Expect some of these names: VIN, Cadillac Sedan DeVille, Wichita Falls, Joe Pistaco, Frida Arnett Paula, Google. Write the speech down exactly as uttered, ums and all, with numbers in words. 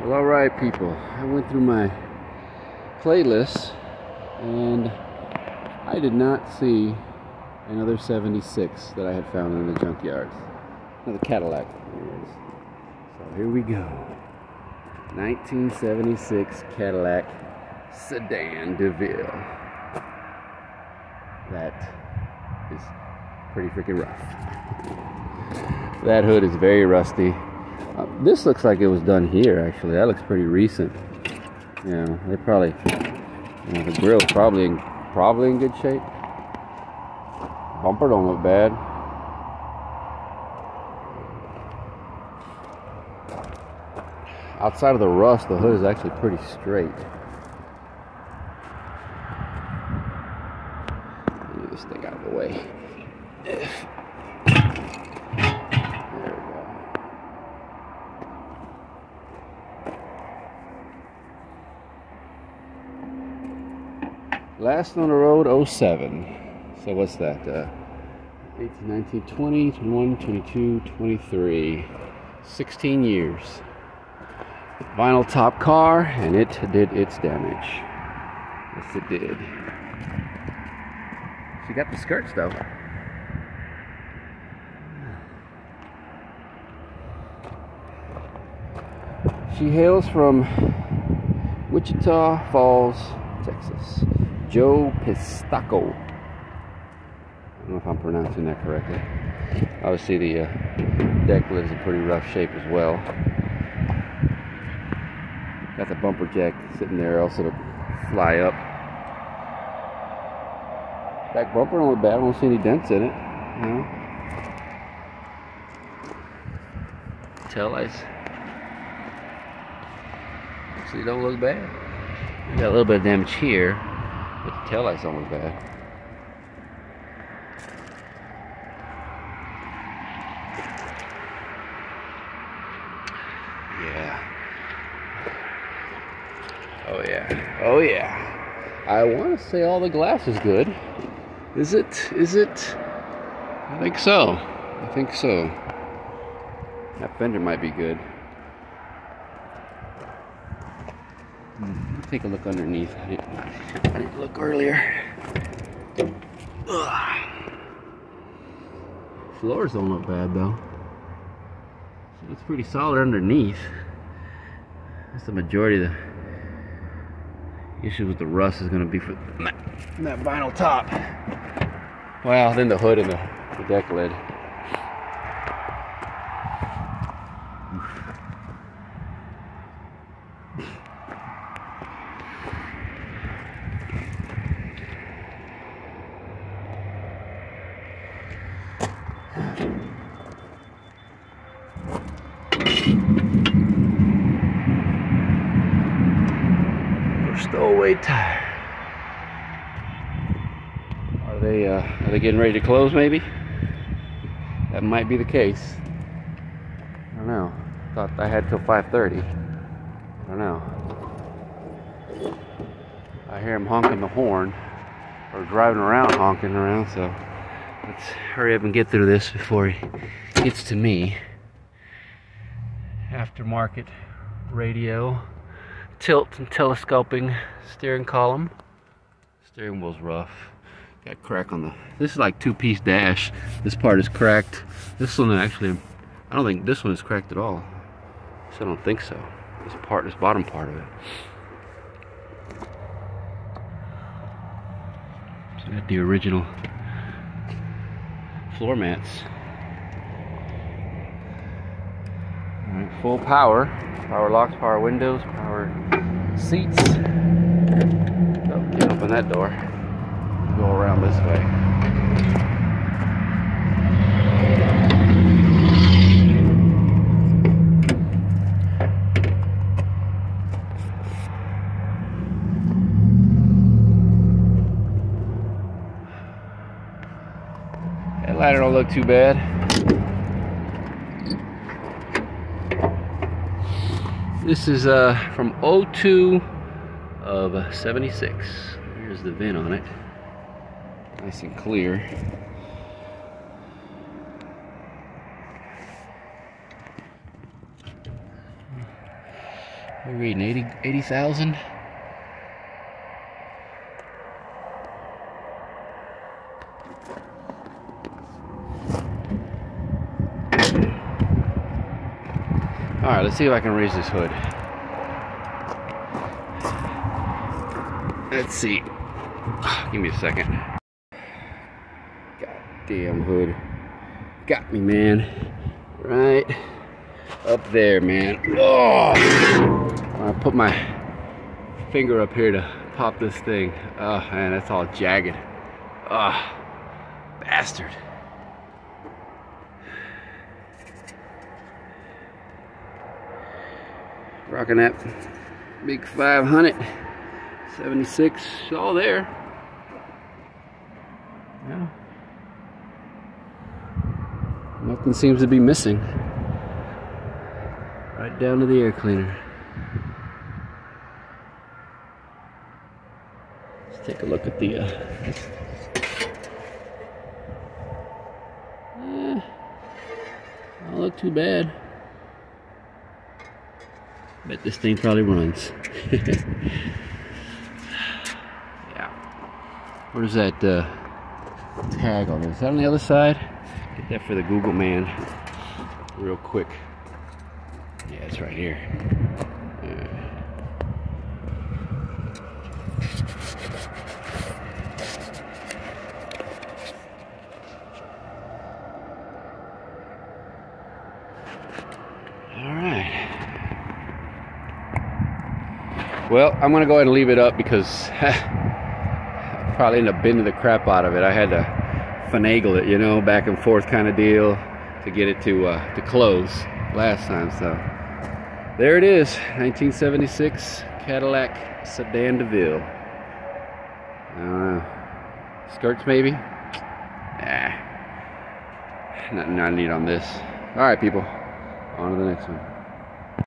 Well, all right, people. I went through my playlist and I did not see another seventy-six that I had found in the junkyard. Another Cadillac. Anyways. So here we go. nineteen seventy-six Cadillac Sedan DeVille. That is pretty freaking rough. That hood is very rusty. Uh, this looks like it was done here, actually. That looks pretty recent. Yeah, they probably, you know, the grill's probably in, probably in good shape. Bumper don't look bad. Outside of the rust, the hood is actually pretty straight. Get this thing out of the way. Last on the road, oh seven. So what's that? Uh, eighteen, nineteen, twenty, twenty-one, twenty-two, twenty-three. sixteen years. Vinyl top car, and it did its damage. Yes, it did. She got the skirts, though. She hails from Wichita Falls, Texas. Joe Pistaco. I don't know if I'm pronouncing that correctly. Obviously the uh, deck lives in pretty rough shape as well. Got the bumper jack sitting there, also to fly up. Back bumper don't look bad, I don't see any dents in it. You know? Tail lights actually don't look bad. We got a little bit of damage here. But the taillight's don't look bad. Yeah. Oh yeah. Oh yeah. I want to say all the glass is good. Is it? Is it? I think so. I think so. That fender might be good. Take a look underneath. I didn't, I didn't look earlier. Ugh. Floors don't look bad though. So it's pretty solid underneath. That's the majority of the issue with the rust is going to be for that, that vinyl top. Well, then the hood and the, the deck lid. Stowaway tire. Are they uh, are they getting ready to close maybe? That might be the case. I don't know. Thought I had till five thirty. I don't know. I hear him honking the horn or driving around honking around, so let's hurry up and get through this before he gets to me. Aftermarket radio. Tilt and telescoping steering column. Steering wheel's rough. Got a crack on the. This is like two-piece dash. This part is cracked. This one actually, I don't think this one is cracked at all. So I don't think so. This part, this bottom part of it. So got the original floor mats. All right, full power. Power locks, power windows, power seats. Oh, can't open that door. Go around this way. That ladder don't look too bad. This is uh, from oh two of seventy-six. Here's the V I N on it. Nice and clear. We're reading eighty thousand. All right, let's see if I can raise this hood. Let's see. Give me a second. God damn hood. Got me, man. Right up there, man. Oh! I put my finger up here to pop this thing. Oh, man, that's all jagged. Ah, oh, bastard. Rocking that big five hundred, seventy-six, all there. Yeah. Nothing seems to be missing. Right down to the air cleaner. Let's take a look at the. Uh, eh, don't look too bad. Bet this thing probably runs. Yeah. Where's that uh, tag on it? Is that on the other side? Get that for the Google man real quick. Yeah, it's right here. Yeah. All right. Well, I'm gonna go ahead and leave it up because I probably end up bending the crap out of it. I had to finagle it, you know, back and forth kind of deal to get it to uh, to close last time. So there it is, nineteen seventy-six Cadillac Sedan DeVille. Uh, skirts maybe? Nah, nothing I need on this. All right, people, on to the next one.